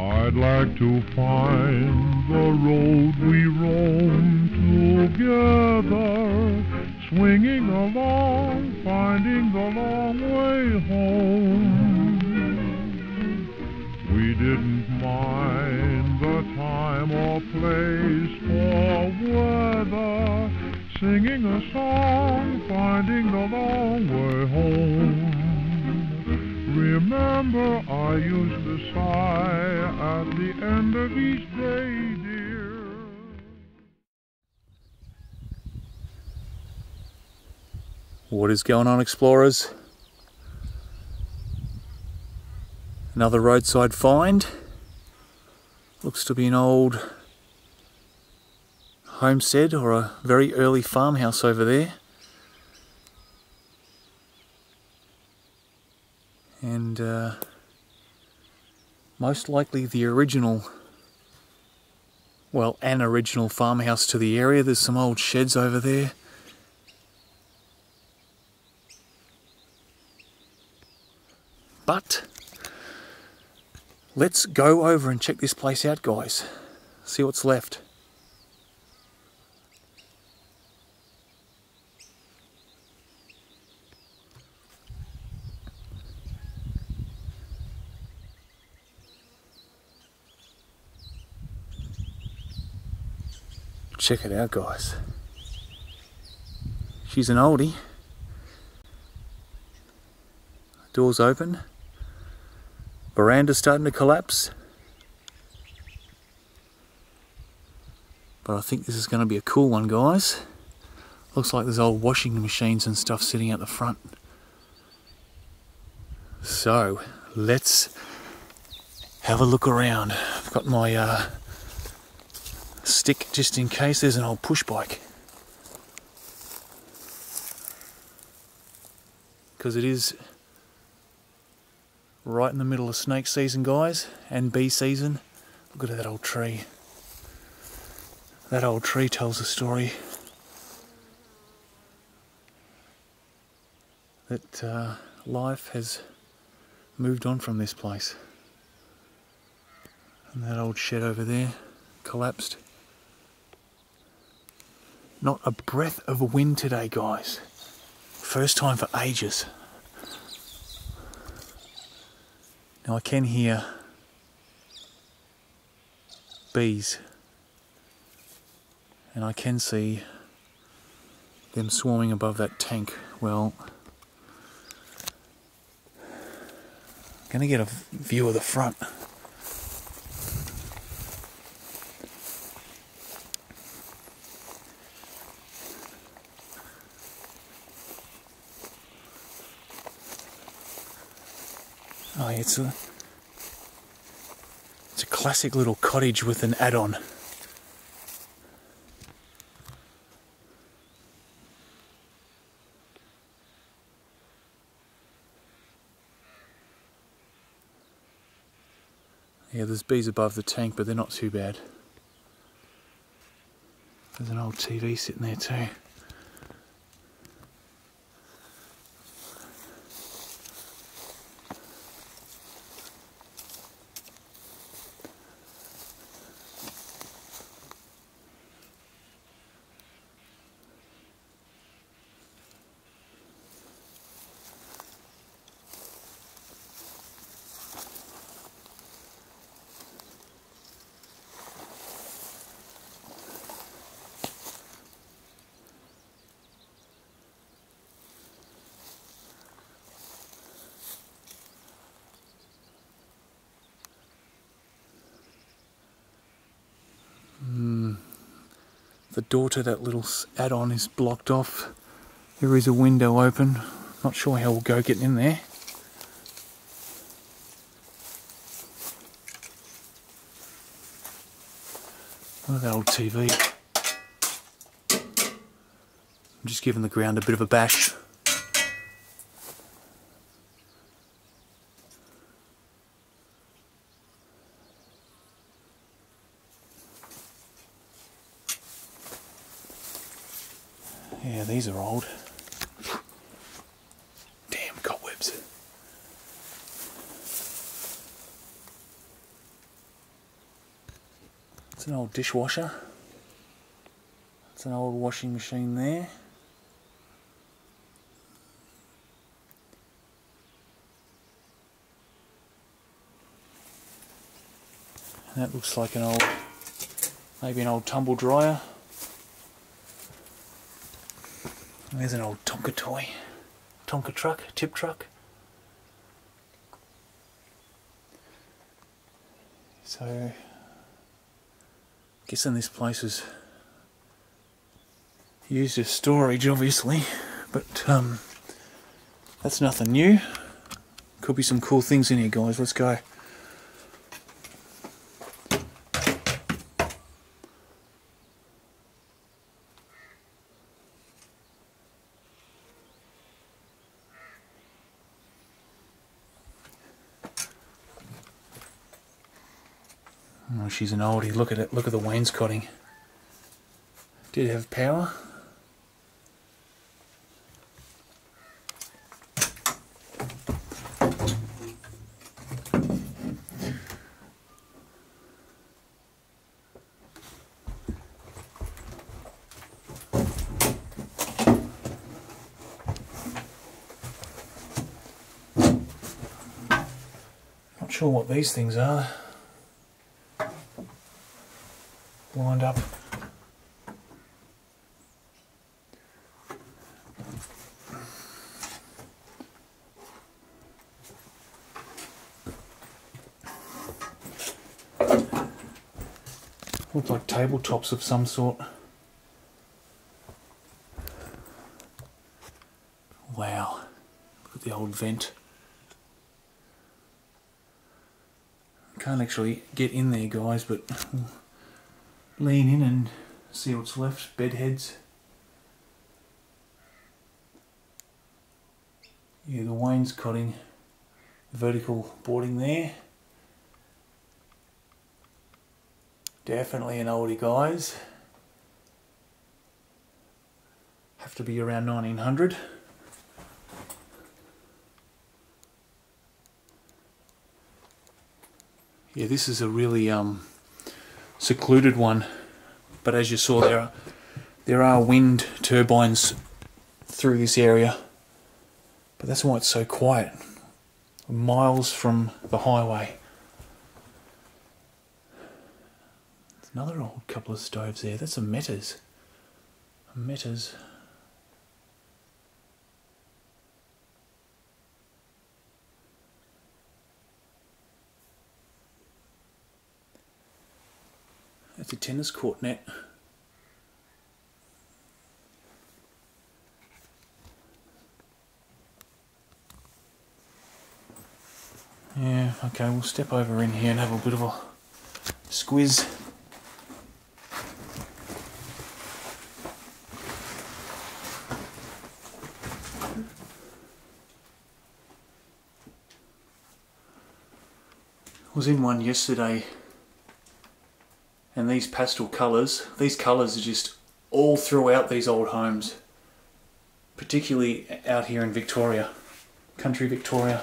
I'd like to find the road we roam together, swinging along, finding the long way home. We didn't mind the time or place or weather, singing a song, finding the long way home. Remember, I used to sigh at the end of each day, dear. What is going on, explorers? Another roadside find. Looks to be an old homestead or a very early farmhouse over there, and most likely the original, well, an original farmhouse to the area. There's some old sheds over there. But let's go over and check this place out, guys. See what's left. Check it out, guys. She's an oldie. Doors open. Veranda's starting to collapse. But I think this is going to be a cool one, guys. Looks like there's old washing machines and stuff sitting out the front. So, let's have a look around. I've got my stick just in case there's an old push bike, because it is right in the middle of snake season, guys, and bee season. Look at that old tree. That old tree tells a story that life has moved on from this place. And that old shed over there collapsed. Not a breath of wind today, guys. First time for ages. Now I can hear bees, and I can see them swarming above that tank. Well, I'm gonna get a view of the front. Oh, yeah, it's a classic little cottage with an add-on. Yeah, there's bees above the tank, but they're not too bad. There's an old TV sitting there too. The door to that little add-on is blocked off. There is a window open. Not sure how we'll go getting in there. Look at that old TV. I'm just giving the ground a bit of a bash. Yeah, these are old. Damn cobwebs. an old dishwasher. That's an old washing machine there. And that looks like an old, maybe an old tumble dryer. And there's an old Tonka toy. Tonka truck, tip truck. So, I'm guessing this place is used as storage, obviously, but that's nothing new. Could be some cool things in here, guys. Let's go. Oh, she's an oldie. Look at it. Look at the wainscoting. Did it have power? Not sure what these things are. Lined up. Look like tabletops of some sort. Wow, look at the old vent. I can't actually get in there, guys, but lean in and see what's left. Bed heads. Yeah, the wainscoting, vertical boarding there. Definitely an oldie, guys. Have to be around 1900. Yeah, this is a really secluded one, but as you saw, there are wind turbines through this area, but that's why it's so quiet. Miles from the highway. There's another old couple of stoves there. That's a Metters. A Metters. That's a tennis court net. Yeah, okay, we'll step over in here and have a bit of a squiz. I was in one yesterday. And these pastel colours, these colours are just all throughout these old homes, particularly out here in Victoria, country Victoria.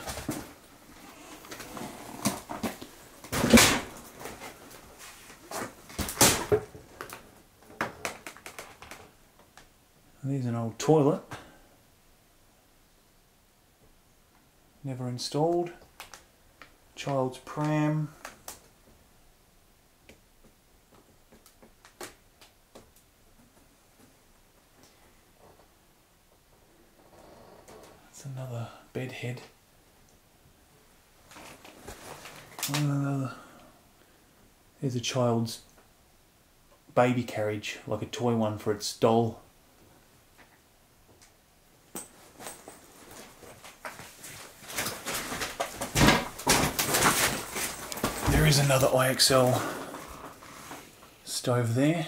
And there's an old toilet, never installed, child's pram. Another bed head. There's a child's baby carriage, like a toy one for its doll. There is another IXL stove there.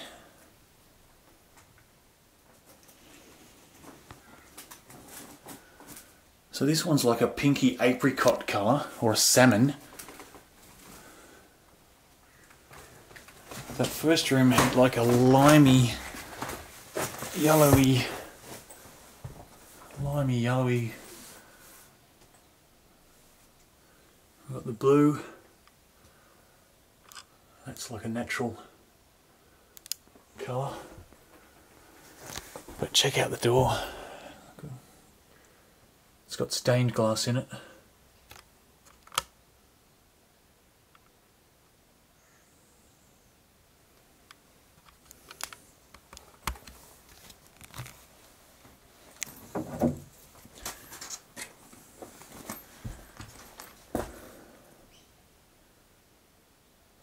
So this one's like a pinky apricot colour, or a salmon. That first room had like a limey, yellowy. We've got the blue. That's like a natural car, but check out the door. It's got stained glass in it.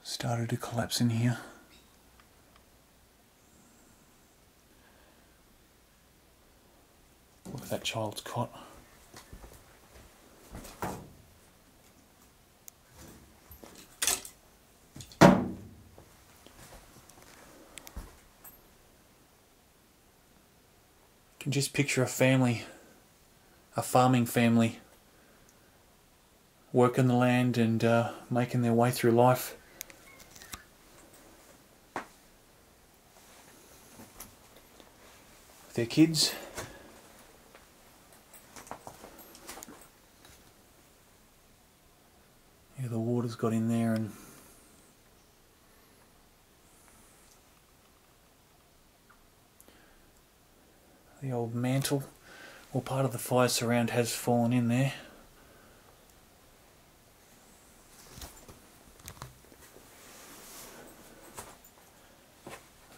Started to collapse in here. Look at that child's cot. You can just picture a family, a farming family, working the land and making their way through life. With their kids. Yeah, the water's got in there and the old mantle, or well, part of the fire surround has fallen in there.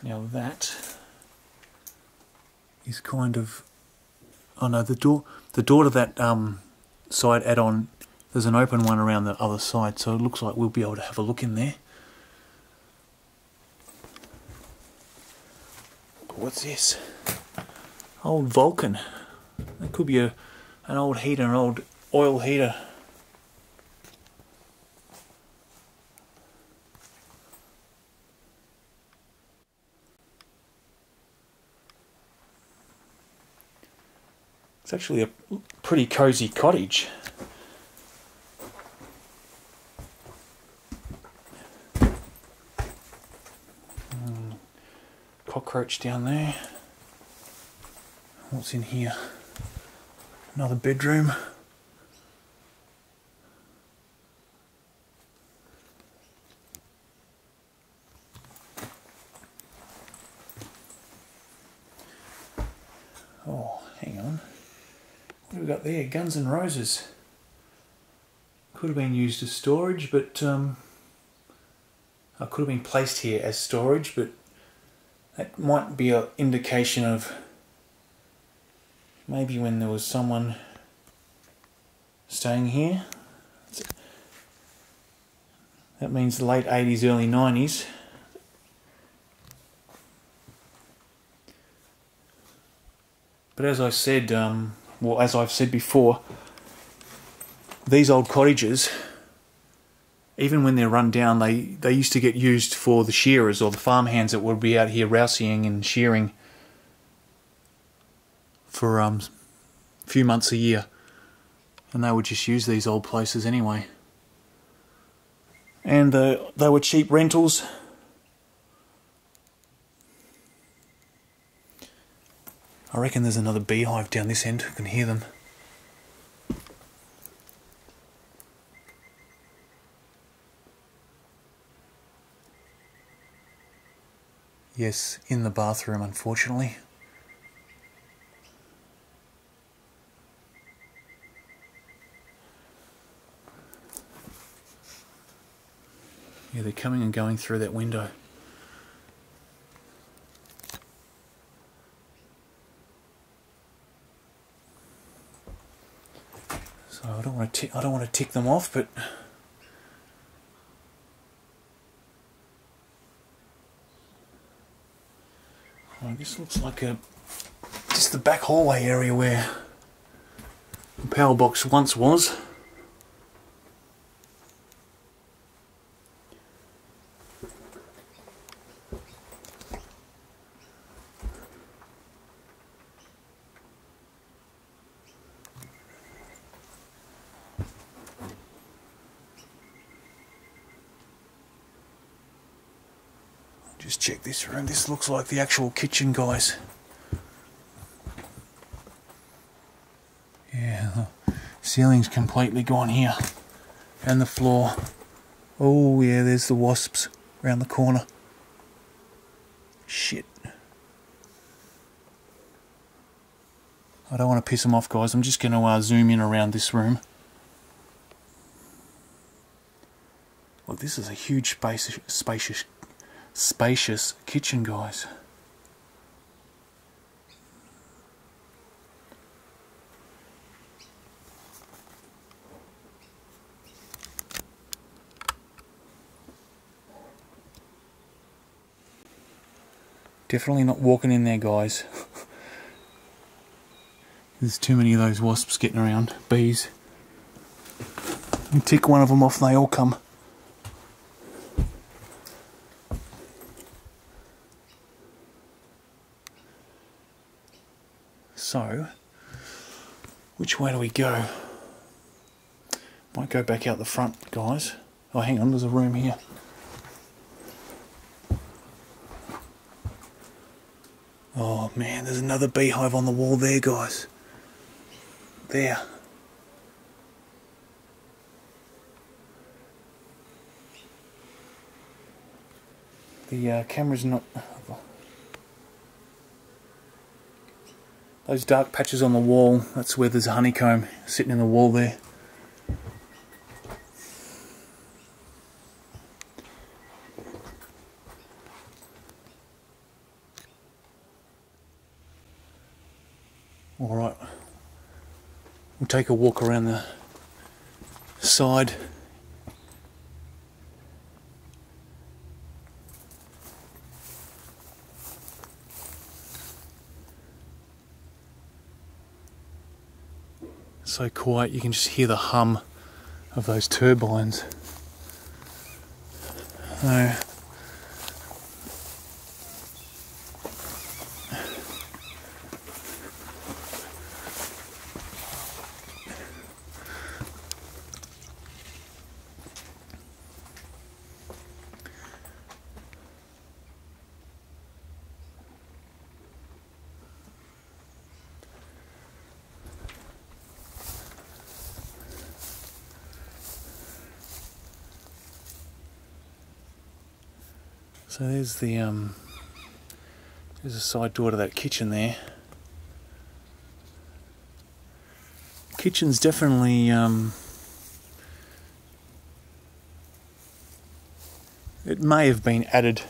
Now that is kind of, oh no, the door to that side add-on, there's an open one around the other side, so it looks like we'll be able to have a look in there. What's this? Old Vulcan. That could be an old heater, an old oil heater. It's actually a pretty cozy cottage. Cockroach down there. What's in here? Another bedroom. Oh, hang on. What have we got there? Guns and Roses. Could have been used as storage, but I could have been placed here as storage, but that might be an indication of maybe when there was someone staying here. That means the late 80s, early 90s. But as I said, well, as I've said before, these old cottages, even when they're run down, they used to get used for the shearers or the farmhands that would be out here rousing and shearing for a few months a year, and they would just use these old places anyway, and they were cheap rentals. I reckon there's another beehive down this end. I can hear them. Yes, in the bathroom, unfortunately. Yeah, they're coming and going through that window. So I don't want to tick them off, but oh, this looks like just the back hallway area where the power box once was. Just check this room. This looks like the actual kitchen, guys. Yeah, the ceiling's completely gone here. And the floor. Oh yeah, there's the wasps around the corner. Shit. I don't want to piss them off, guys. I'm just going to zoom in around this room. Look, this is a huge spacious kitchen, guys. Definitely not walking in there, guys. There's too many of those wasps getting around. Bees. You tick one of them off, they all come. So, which way do we go? Might go back out the front, guys. Oh, hang on, there's a room here. Oh man, there's another beehive on the wall there, guys. There. The camera's not... Those dark patches on the wall, that's where there's a honeycomb sitting in the wall there. Alright, we'll take a walk around the side. So quiet, you can just hear the hum of those turbines. So there's a side door to that kitchen there. Kitchen's definitely it may have been added,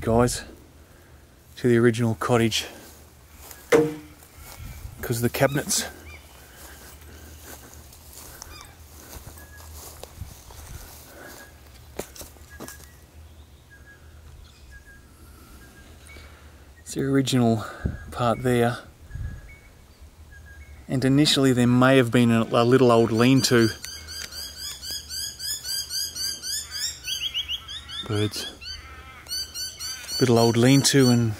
guys, to the original cottage because of the cabinets. The original part there, and initially there may have been a little old lean-to. Birds. Little old lean-to, and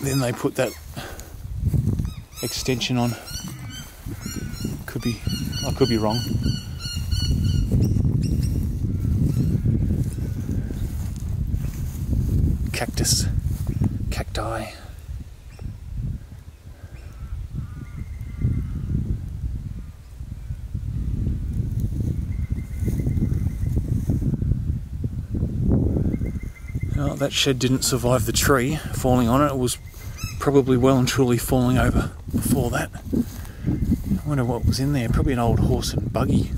then they put that extension on. I could be wrong. Cacti. Oh, that shed didn't survive the tree falling on it. It was probably well and truly falling over before that. I wonder what was in there. Probably an old horse and buggy.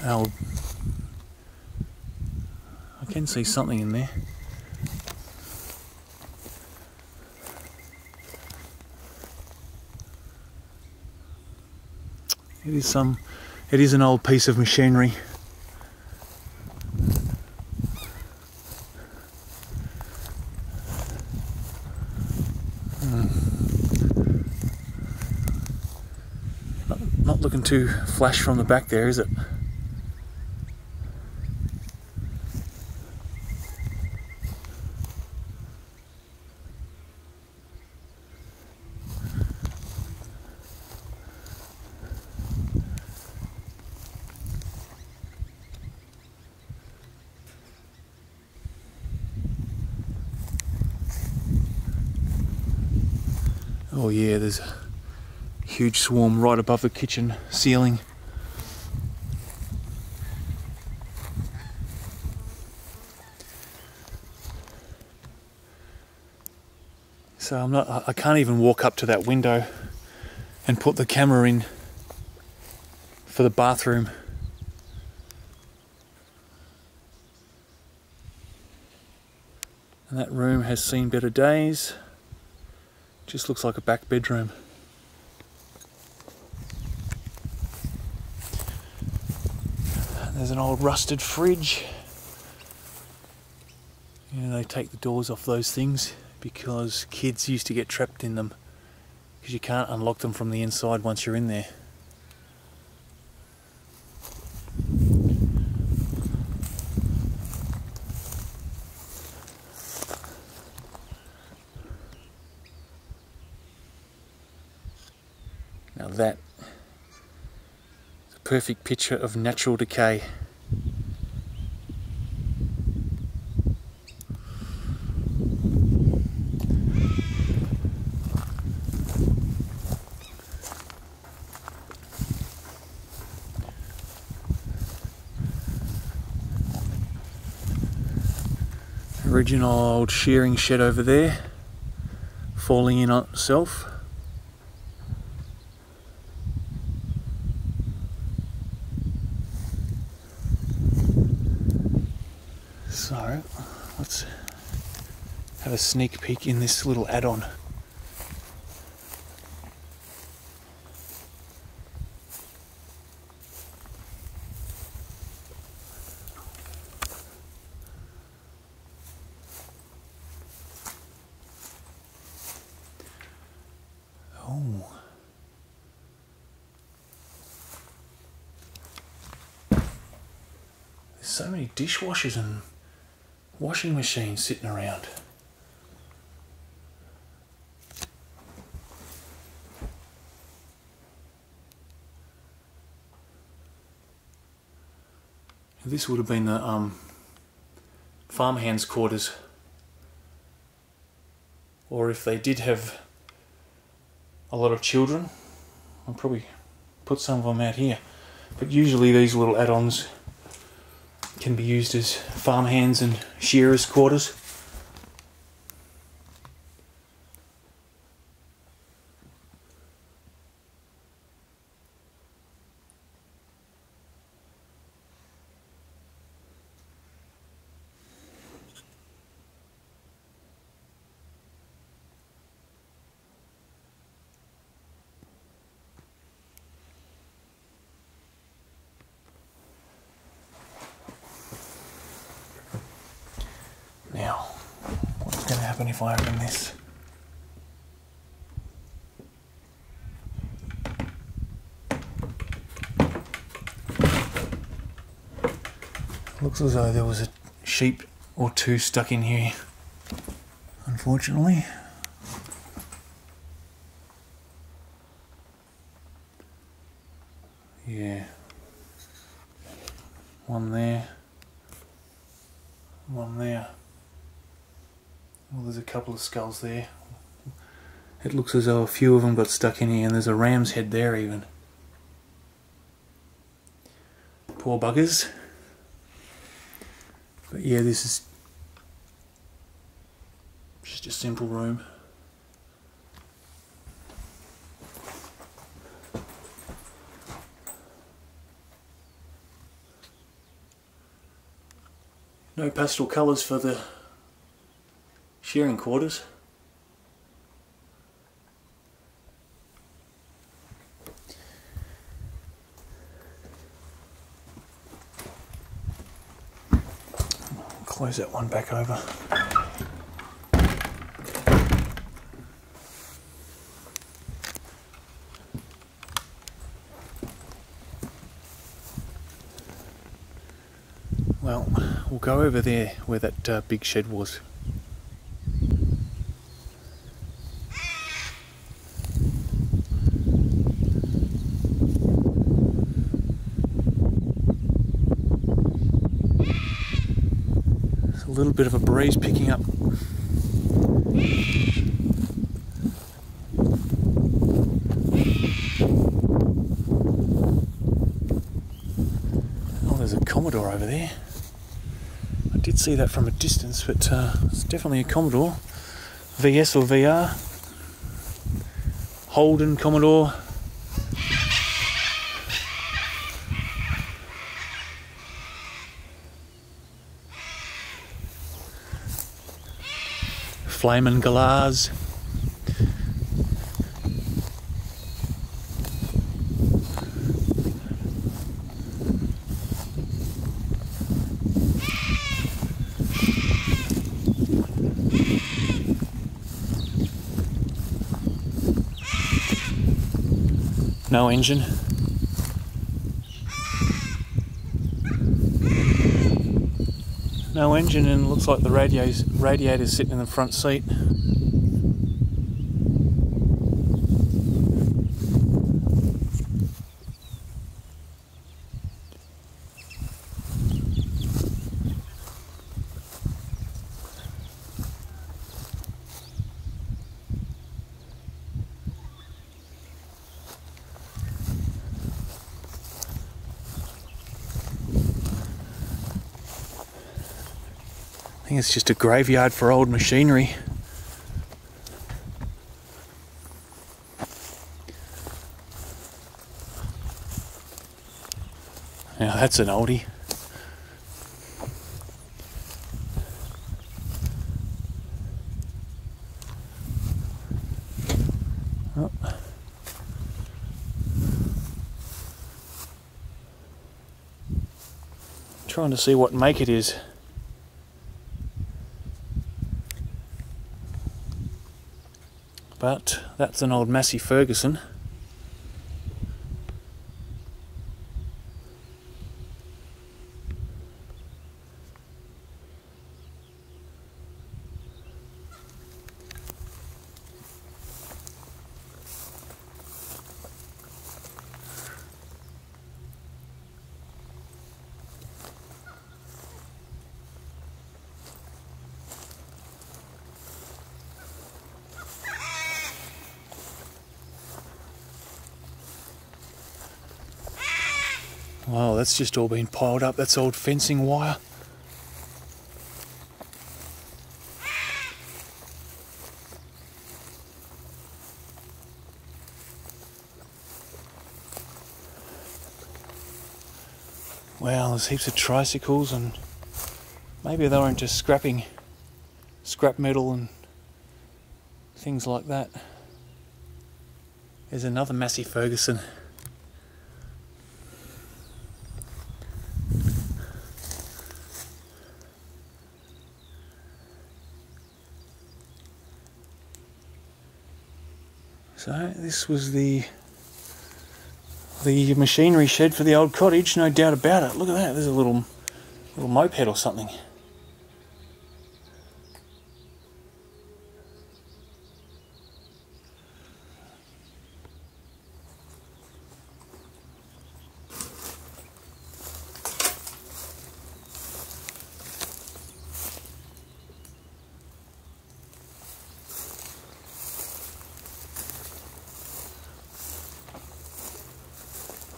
An old... I can see something in there. It is an old piece of machinery. Not looking too flash from the back there, is it? Oh yeah, there's a huge swarm right above the kitchen ceiling. So I can't even walk up to that window and put the camera in for the bathroom. And that room has seen better days. Just looks like a back bedroom. There's an old rusted fridge. You know, they take the doors off those things because kids used to get trapped in them because you can't unlock them from the inside once you're in there. Now that is a perfect picture of natural decay. Original old shearing shed over there, falling in on itself. So let's have a sneak peek in this little add-on. So many dishwashers and washing machines sitting around. This would have been the farmhand's quarters, or if they did have a lot of children, I'll probably put some of them out here. But usually these little add-ons can be used as farmhands and shearers' quarters. Now, what's going to happen if I open this? Looks as though there was a sheep or two stuck in here, unfortunately. Yeah. One there. One there. Well, there's a couple of skulls there. It looks as though a few of them got stuck in here, and there's a ram's head there even. Poor buggers. But yeah, this is just a simple room. No pastel colours for the shearing quarters. Close that one back over. Well, we'll go over there where that big shed was. A little bit of a breeze picking up. Oh, there's a Commodore over there. I did see that from a distance, but it's definitely a Commodore. VS or VR. Holden Commodore. Flamin' Galahs. No engine. No engine, and it looks like the radiator's sitting in the front seat. I think it's just a graveyard for old machinery. Now that's an oldie. Oh. Trying to see what make it is. But that's an old Massey Ferguson. Wow, that's just all been piled up. That's old fencing wire. Wow, there's heaps of tricycles, and maybe they were into scrap metal and things like that. There's another Massey Ferguson. So this was the machinery shed for the old cottage, no doubt about it. Look at that, there's a little moped or something.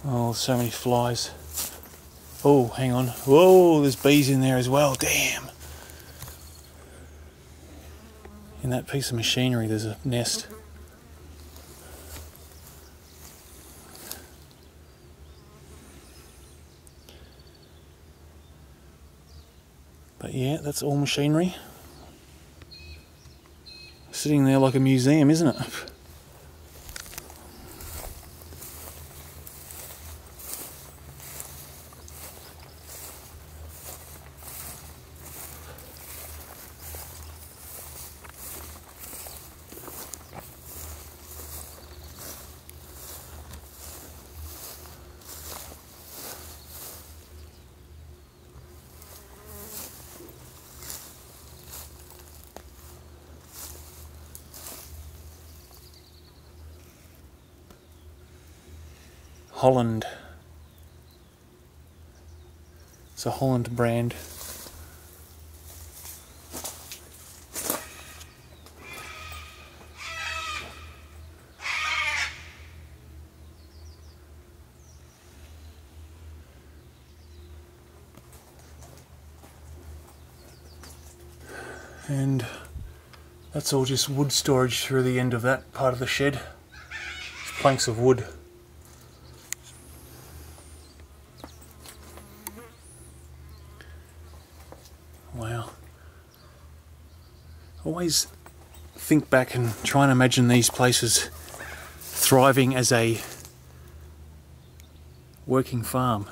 Oh, so many flies. Oh, hang on. Whoa, there's bees in there as well. Damn. In that piece of machinery, there's a nest. But yeah, that's all machinery. Sitting there like a museum, isn't it? Holland. It's a Holland brand. And That's all just wood storage through the end of that part of the shed. Just planks of wood. Wow. Always think back and try and imagine these places thriving as a working farm.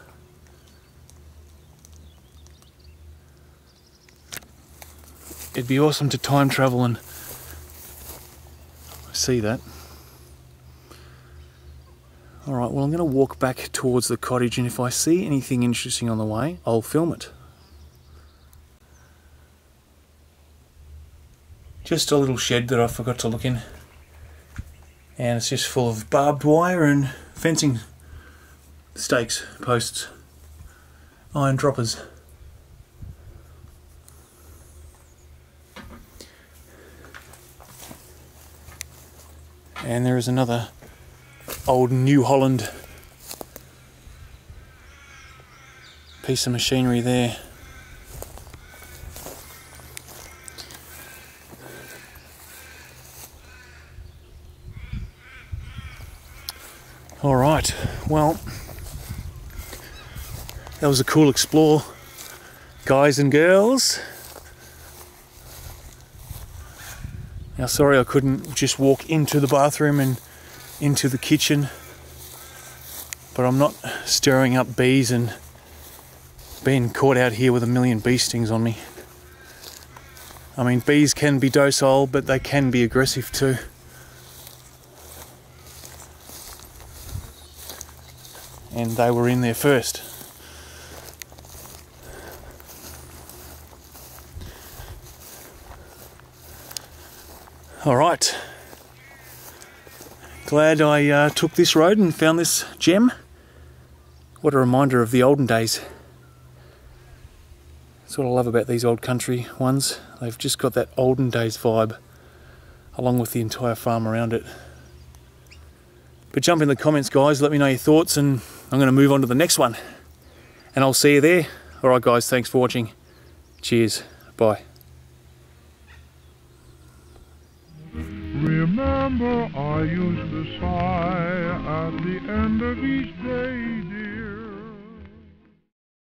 It'd be awesome to time travel and see that. Alright, well I'm going to walk back towards the cottage, and if I see anything interesting on the way, I'll film it. Just a little shed that I forgot to look in. And it's just full of barbed wire and fencing stakes, posts, iron droppers. And there is another old New Holland piece of machinery there. Alright, well, that was a cool explore, guys and girls. Now, sorry I couldn't just walk into the bathroom and into the kitchen, but I'm not stirring up bees and being caught out here with a million bee stings on me. I mean, bees can be docile, but they can be aggressive too. And they were in there first. All right, glad I took this road and found this gem. What a reminder of the olden days. That's what I love about these old country ones. They've just got that olden days vibe, along with the entire farm around it. But jump in the comments, guys, let me know your thoughts, and I'm going to move on to the next one. And I'll see you there. All right, guys, thanks for watching. Cheers, bye. Remember, I used to sigh at the end of each day.